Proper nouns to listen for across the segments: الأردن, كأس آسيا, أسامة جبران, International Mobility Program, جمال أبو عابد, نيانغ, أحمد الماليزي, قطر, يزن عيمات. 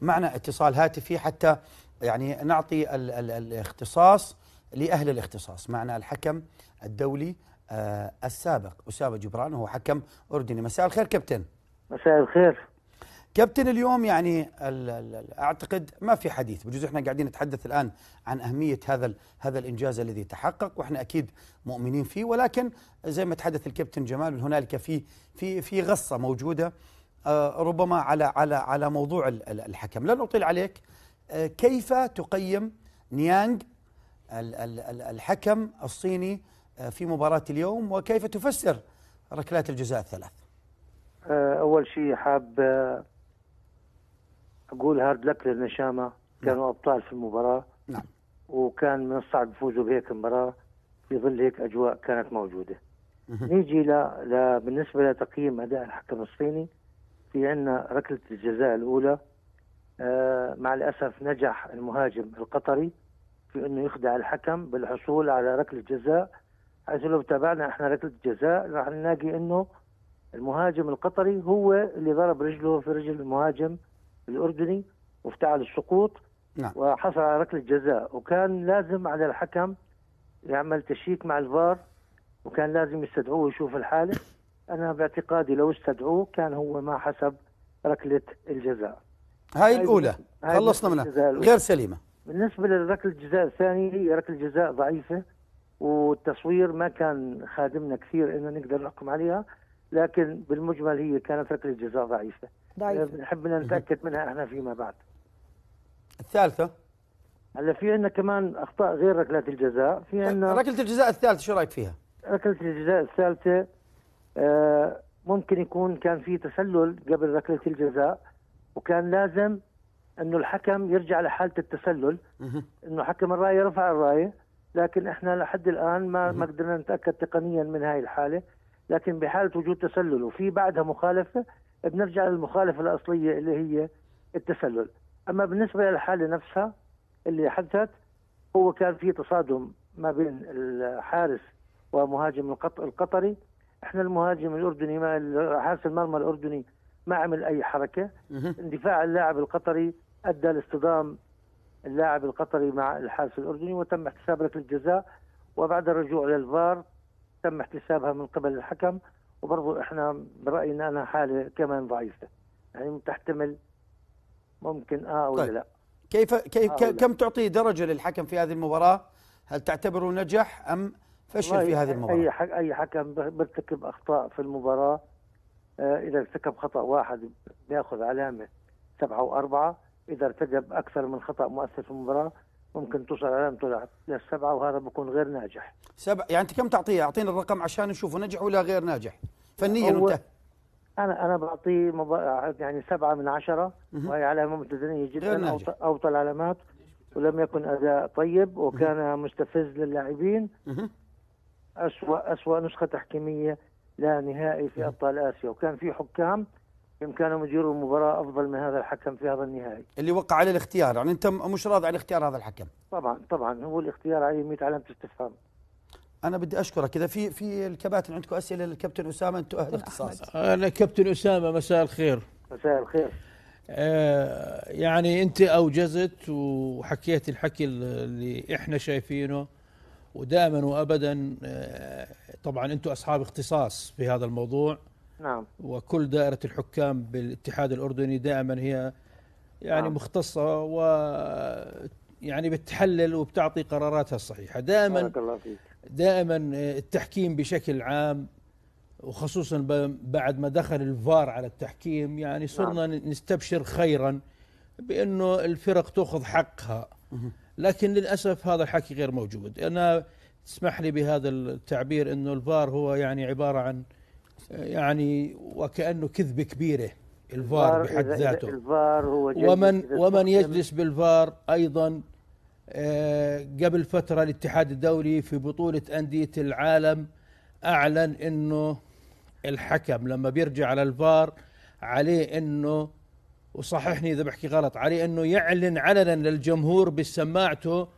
معنا اتصال هاتفي حتى يعني نعطي الاختصاص لأهل الاختصاص. معنا الحكم الدولي السابق أسامة جبران، وهو حكم أردني. مساء الخير كابتن. مساء الخير كابتن. اليوم يعني أعتقد ما في حديث، بجوز إحنا قاعدين نتحدث الآن عن أهمية هذا الإنجاز الذي تحقق، وإحنا أكيد مؤمنين فيه، ولكن زي ما تحدث الكابتن جمال هنالك في غصة موجودة ربما على موضوع الحكم. لن أطيل عليك، كيف تقيم نيانغ الحكم الصيني في مباراة اليوم، وكيف تفسر ركلات الجزاء الثلاث؟ أول شيء حاب أقول هارد لك للنشامة، كانوا أبطال في المباراة. نعم. وكان من الصعب يفوزوا بهيك مباراة في ظل هيك أجواء كانت موجودة. نيجي بالنسبة لتقييم أداء الحكم الصيني، في عندنا ركلة الجزاء الأولى مع الأسف نجح المهاجم القطري في أنه يخدع الحكم بالحصول على ركلة جزاء، حيث لو تابعنا احنا ركلة الجزاء راح نلاقي أنه المهاجم القطري هو اللي ضرب رجله في رجل المهاجم الأردني وافتعل السقوط. نعم. وحصل على ركلة جزاء، وكان لازم على الحكم يعمل تشيك مع الفار، وكان لازم يستدعوه ويشوف الحالة. أنا باعتقادي لو استدعوه كان هو ما حسب ركلة الجزاء. هاي الأولى خلصنا منها غير سليمة. بالنسبة لركلة الجزاء الثانية، هي ركلة جزاء ضعيفة والتصوير ما كان خادمنا كثير إنه نقدر نحكم عليها، لكن بالمجمل هي كانت ركلة جزاء ضعيفة. نحب نتأكد منها احنا فيما بعد. الثالثة هلا في عندنا كمان أخطاء غير ركلات الجزاء. في عندنا ركلة الجزاء الثالثة، شو رأيك فيها؟ ركلة الجزاء الثالثة ممكن يكون كان في تسلل قبل ركلة الجزاء، وكان لازم انه الحكم يرجع لحالة التسلل، انه حكم الراية رفع الراية، لكن احنا لحد الآن ما قدرنا نتأكد تقنيا من هاي الحالة. لكن بحالة وجود تسلل وفي بعدها مخالفة بنرجع للمخالفة الأصلية اللي هي التسلل. أما بالنسبة للحالة نفسها اللي حدثت، هو كان في تصادم ما بين الحارس ومهاجم القطري. احنا المهاجم الأردني حارس المرمى الأردني ما عمل أي حركة، اندفاع اللاعب القطري أدى لاصطدام اللاعب القطري مع الحارس الأردني، وتم احتساب ركلة الجزاء، وبعد الرجوع للفار تم احتسابها من قبل الحكم. وبرضه احنا برأينا أنا حالة كمان ضعيفة، يعني تحتمل ممكن ولا طيب. لا كيف كم تعطي درجة للحكم في هذه المباراة؟ هل تعتبره نجح ام فشل في هذه المباراة؟ اي حكم بيرتكب اخطاء في المباراة، اذا ارتكب خطأ واحد بياخذ علامة 7 و4، اذا ارتكب اكثر من خطأ مؤثر في المباراة ممكن توصل علامته ل7، وهذا بكون غير ناجح. 7 يعني أنت كم تعطيه؟ أعطينا الرقم عشان نشوفه نجح ولا غير ناجح فنيا. وانتهى. أنا بعطيه يعني 7 من 10، وهي علامة متدنية جدا، أوطى العلامات، ولم يكن أداء طيب، وكان مستفز للاعبين. أسوأ نسخة تحكيمية لا نهائي في أبطال آسيا، وكان في حكام بإمكانهم يديروا المباراة أفضل من هذا الحكم في هذا النهائي. اللي وقع على الاختيار، يعني أنت مش راضي على اختيار هذا الحكم؟ طبعا هو الاختيار عليه 100 علامة استفهام. أنا بدي أشكرك، كذا في الكباتن عندكم أسئلة للكابتن أسامة، أنتم أهل اختصاص. أنا كابتن أسامة، مساء الخير. مساء الخير. يعني أنت أوجزت وحكيت الحكي اللي إحنا شايفينه، ودائما وأبدا طبعا أنتم أصحاب اختصاص في هذا الموضوع. نعم. وكل دائرة الحكام بالاتحاد الأردني دائما هي يعني نعم. مختصة، ويعني بتحلل وبتعطي قراراتها الصحيحة دائما التحكيم بشكل عام، وخصوصا بعد ما دخل الفار على التحكيم، يعني صرنا نعم. نستبشر خيرا بأنه الفرق تأخذ حقها، لكن للأسف هذا الحكي غير موجود. أنا تسمح لي بهذا التعبير، أنه الفار هو يعني عبارة عن يعني وكأنه كذبة كبيرة. الفار بحد ذاته، الفار هو ومن يجلس بالفار أيضا. قبل فترة الاتحاد الدولي في بطولة أندية العالم أعلن أنه الحكم لما بيرجع على الفار عليه أنه، وصححني إذا بحكي غلط، عليه أنه يعلن علنا للجمهور بسماعته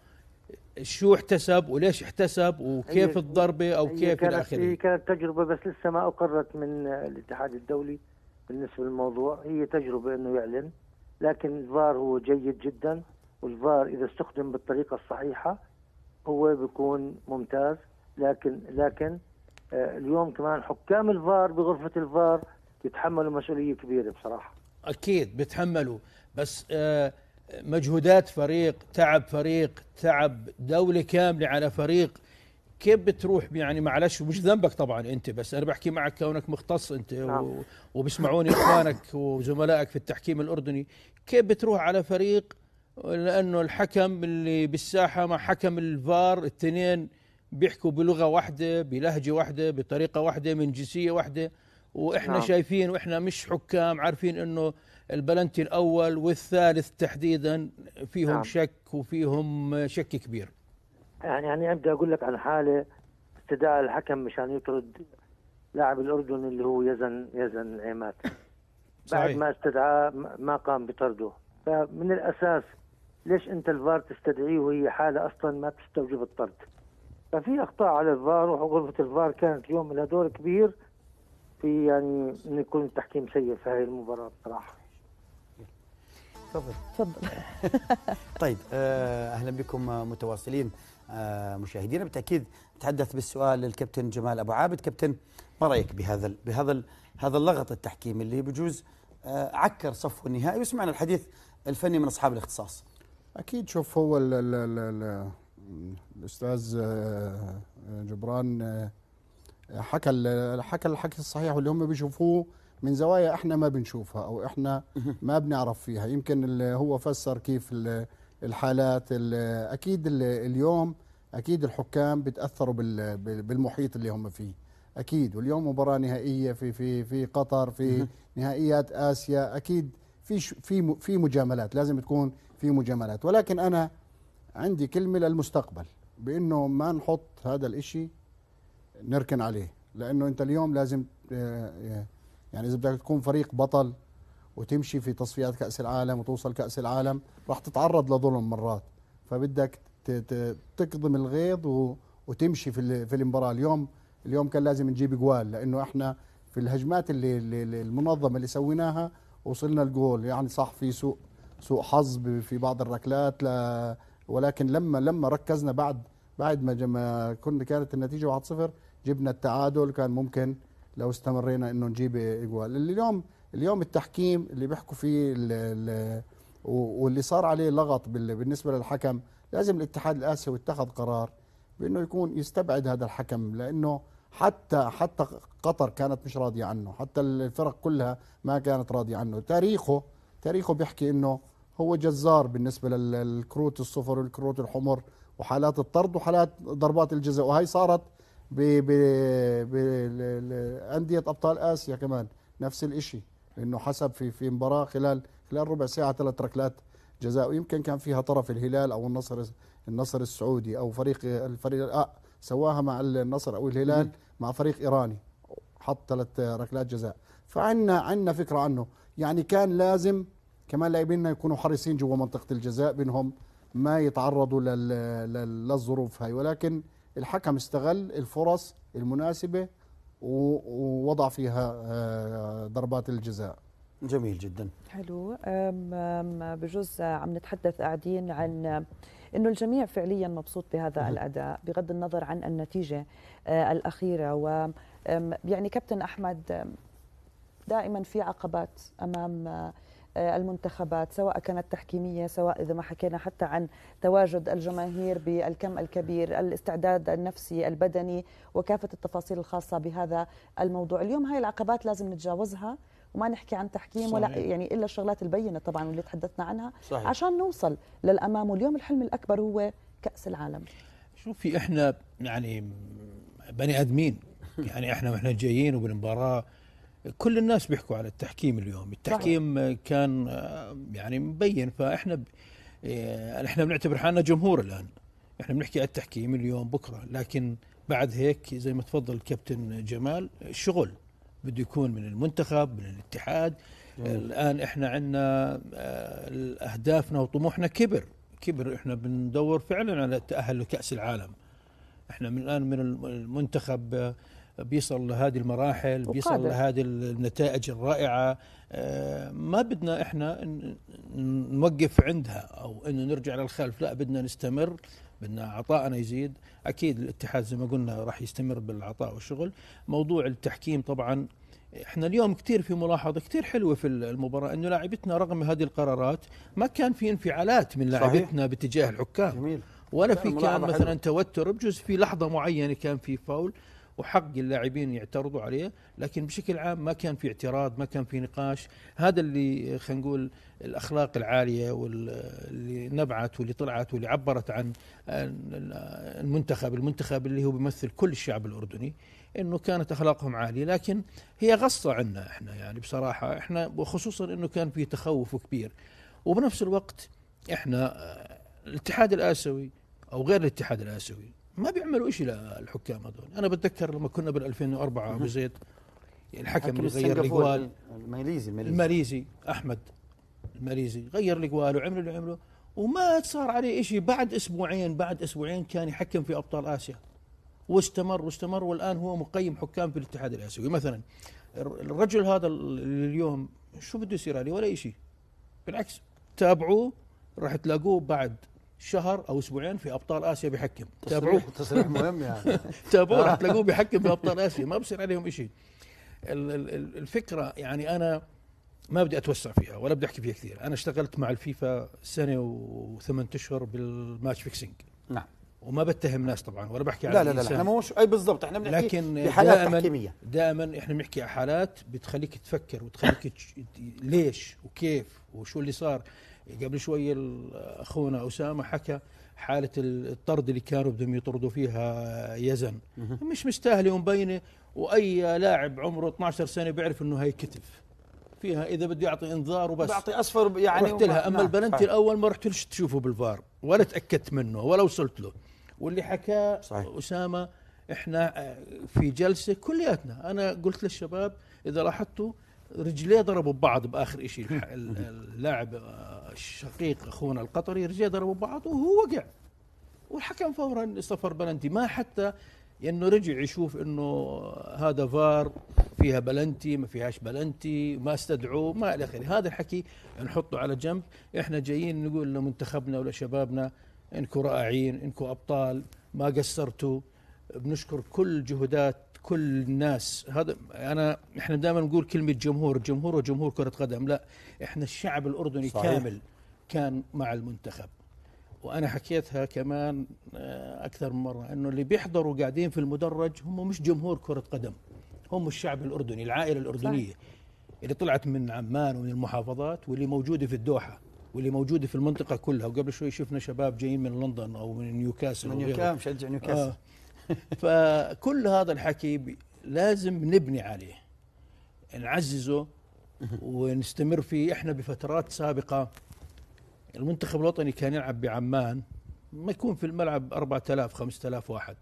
شو احتسب وليش احتسب وكيف الضربة أو كيف إلى آخره. هي كانت تجربة بس لسه ما أقرت من الاتحاد الدولي بالنسبة للموضوع، هي تجربة أنه يعلن، لكن الفار هو جيد جدا، والفار إذا استخدم بالطريقة الصحيحة هو بيكون ممتاز. لكن اليوم كمان حكام الفار بغرفة الفار يتحملوا مسؤولية كبيرة بصراحة. أكيد بيتحملوا، بس مجهودات فريق، تعب دولة كاملة على فريق، كيف بتروح يعني؟ معلش مش ذنبك طبعا انت، بس انا بحكي معك كونك مختص انت وبسمعوني اخوانك وزملائك في التحكيم الاردني، كيف بتروح على فريق لانه الحكم اللي بالساحه مع حكم الفار الاثنين بيحكوا بلغه واحده، بلهجه واحده، بطريقه واحده، من جنسيه واحده، واحنا شايفين واحنا مش حكام عارفين انه البلنتي الاول والثالث تحديدا فيهم شك، وفيهم شك كبير. يعني ابدا اقول لك عن حاله استدعى الحكم مشان يطرد لاعب الاردن اللي هو يزن عيمات، بعد ما استدعاه ما قام بطرده. فمن الاساس ليش انت الفار تستدعيه وهي حاله اصلا ما تستوجب الطرد؟ ففي اخطاء على الفار، وغرفه الفار كانت يوم لها دور كبير في يعني انه يكون التحكيم سيء في هذه المباراه بصراحه. تفضل. طيب اهلا بكم متواصلين مشاهدينا. بالتاكيد تحدث بالسؤال الكابتن جمال ابو عابد. كابتن، ما رايك بهذا اللغط التحكيمي اللي بجوز عكر صفو النهائي، وسمعنا الحديث الفني من اصحاب الاختصاص؟ اكيد. شوف، هو الاستاذ جبران حكى الحكي الصحيح واللي هم بيشوفوه من زوايا احنا ما بنشوفها او احنا ما بنعرف فيها. يمكن هو فسر كيف الحالات. اكيد اليوم اكيد الحكام بتاثروا بالمحيط اللي هم فيه اكيد، واليوم مباراه نهائيه في في في قطر، في نهائيات اسيا، اكيد في في في مجاملات، لازم تكون في مجاملات. ولكن انا عندي كلمه للمستقبل بانه ما نحط هذا الاشي نركن عليه، لانه انت اليوم لازم يعني اذا بدك تكون فريق بطل وتمشي في تصفيات كأس العالم وتوصل كأس العالم راح تتعرض لظلم مرات، فبدك تكظم الغيظ وتمشي في المباراة. اليوم كان لازم نجيب جوال، لأنه احنا في الهجمات اللي المنظمة اللي سويناها وصلنا الجول. يعني صح في سوء حظ في بعض الركلات، ولكن لما ركزنا بعد ما كانت النتيجة 1-0 جبنا التعادل. كان ممكن لو استمرينا انه نجيب جوال. اليوم التحكيم اللي بيحكوا فيه واللي صار عليه لغط بالنسبه للحكم، لازم الاتحاد الاسيوي اتخذ قرار بانه يكون يستبعد هذا الحكم، لانه حتى قطر كانت مش راضيه عنه، حتى الفرق كلها ما كانت راضيه عنه. تاريخه بيحكي انه هو جزار بالنسبه للكروت الصفر والكروت الحمر وحالات الطرد وحالات ضربات الجزاء، وهي صارت بأندية أبطال آسيا كمان نفس الإشي، إنه حسب في مباراة خلال ربع ساعة 3 ركلات جزاء، ويمكن كان فيها طرف الهلال أو النصر السعودي أو الفريق سواها مع النصر أو الهلال مع فريق إيراني، حط 3 ركلات جزاء. فعنا فكرة عنه. يعني كان لازم كمان لاعبيننا يكونوا حريصين جوا منطقة الجزاء بينهم ما يتعرضوا للظروف هاي، ولكن الحكم استغل الفرص المناسبة ووضع فيها ضربات الجزاء. جميل جدا. حلو. بجزء عم نتحدث قاعدين عن انه الجميع فعليا مبسوط بهذا الاداء بغض النظر عن النتيجة الأخيرة. و يعني كابتن احمد، دائما في عقبات امام المنتخبات سواء كانت تحكيمية، سواء إذا ما حكينا حتى عن تواجد الجماهير بالكم الكبير، الاستعداد النفسي البدني وكافة التفاصيل الخاصة بهذا الموضوع. اليوم هاي العقبات لازم نتجاوزها وما نحكي عن تحكيم صحيح. ولا يعني إلا الشغلات البينة طبعا واللي تحدثنا عنها صحيح. عشان نوصل للأمام. واليوم الحلم الأكبر هو كأس العالم. شوفي، إحنا يعني بني آدمين، يعني إحنا جايين وبالمباراة كل الناس بيحكوا على التحكيم. اليوم التحكيم كان يعني مبين، فاحنا بنعتبر حالنا جمهور الان، احنا بنحكي على التحكيم اليوم بكره، لكن بعد هيك زي ما تفضل الكابتن جمال الشغل بده يكون من المنتخب، من الاتحاد. الان احنا عندنا اهدافنا وطموحنا كبر، احنا بندور فعلا على التاهل لكأس العالم. احنا من الان من المنتخب بيصل لهذه المراحل، بيصل لهذه النتائج الرائعة. ما بدنا احنا نوقف عندها او انه نرجع للخلف، لا بدنا نستمر، بدنا عطاءنا يزيد. اكيد الاتحاد زي ما قلنا راح يستمر بالعطاء والشغل. موضوع التحكيم طبعا احنا اليوم كثير في ملاحظه كثير حلوه في المباراه، انه لاعبتنا رغم هذه القرارات ما كان في انفعالات من لاعبتنا باتجاه الحكام. جميل. ولا في كان مثلا حلو. توتر، بجوز في لحظه معينه كان في فاول وحق اللاعبين يعترضوا عليه، لكن بشكل عام ما كان في اعتراض، ما كان في نقاش. هذا اللي خلينا نقول الاخلاق العاليه واللي نبعت واللي طلعت واللي عبرت عن المنتخب اللي هو بيمثل كل الشعب الاردني، انه كانت اخلاقهم عاليه. لكن هي غصه عنا احنا، يعني بصراحه احنا، وخصوصا انه كان في تخوف كبير. وبنفس الوقت احنا الاتحاد الاسيوي او غير الاتحاد الاسيوي ما بيعملوا شيء للحكام هذول. انا بتذكر لما كنا بال 2004 ابو زيد الحكم اللي غير الاقوال الماليزي احمد الماليزي غير الاقوال وعمل اللي عمله وما صار عليه شيء. بعد اسبوعين كان يحكم في ابطال اسيا، واستمر والان هو مقيم حكام في الاتحاد الاسيوي مثلا. الرجل هذا اليوم شو بده يصير عليه؟ ولا شيء، بالعكس تابعوه راح تلاقوه بعد شهر او اسبوعين في ابطال اسيا بيحكم. تابعوه، تصريح مهم يعني. تابعوه راح تلاقوه بيحكم في ابطال اسيا، ما بصير عليهم شيء. الفكره يعني انا ما بدي اتوسع فيها ولا بدي احكي فيها كثير. انا اشتغلت مع الفيفا سنه وثمان اشهر بالماتش فيكسينج. نعم. وما بتهم ناس طبعا ولا بحكي عن لا احنا مش اي بالضبط، احنا بنحكي بحالات تحكيميه. دائما احنا بنحكي على حالات بتخليك تفكر وتخليك ليش وكيف وشو اللي صار. قبل شويه اخونا اسامه حكى حاله الطرد اللي كانوا بدهم يطردوا فيها يزن مش مستاهله ومبينه، واي لاعب عمره 12 سنه بيعرف انه هي كتف فيها، اذا بدي اعطي انذار وبس بعطي اصفر يعني. رحت لها، اما البلنتي الاول ما رحتلش تشوفه بالفار ولا تاكدت منه ولا وصلت له. واللي حكاه اسامه احنا في جلسه كلياتنا انا قلت للشباب اذا لاحظتوا رجليه ضربوا ببعض باخر شيء. اللاعب الشقيق اخونا القطري رجليه ضربوا ببعض وهو وقع، والحكم فورا صفر بلنتي، ما حتى انه رجع يشوف انه هذا فار فيها بلنتي ما فيهاش بلنتي، ما استدعوه ما الى اخره. هذا الحكي نحطه على جنب. احنا جايين نقول لمنتخبنا ولشبابنا انكم رائعين، انكم ابطال، ما قصرتوا، بنشكر كل جهودات كل الناس. هذا احنا دائما نقول كلمه جمهور وجمهور كره قدم، لا احنا الشعب الاردني صحيح. كامل كان مع المنتخب. وانا حكيتها كمان اكثر من مره انه اللي بيحضروا قاعدين في المدرج هم مش جمهور كره قدم، هم الشعب الاردني، العائله الاردنيه صح. اللي طلعت من عمان ومن المحافظات واللي موجوده في الدوحه واللي موجوده في المنطقه كلها. وقبل شوي شفنا شباب جايين من لندن او من نيوكاسل، مشجع نيوكاسل فكل هذا الحكي لازم نبني عليه، نعززه ونستمر فيه. احنا بفترات سابقه المنتخب الوطني كان يلعب بعمان ما يكون في الملعب 4000 5000 واحد.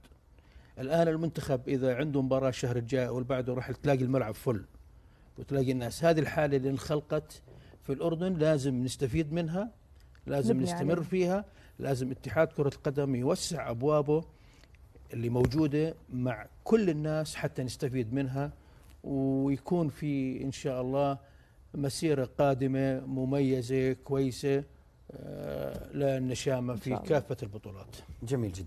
الان المنتخب اذا عنده مباراه الشهر الجاي واللي بعده راح تلاقي الملعب فل وتلاقي الناس. هذه الحاله اللي انخلقت في الأردن لازم نستفيد منها، لازم نستمر يعني فيها. لازم اتحاد كرة القدم يوسع أبوابه اللي موجودة مع كل الناس حتى نستفيد منها، ويكون في إن شاء الله مسيرة قادمة مميزة كويسة للنشامة في كافة البطولات. جميل جدا.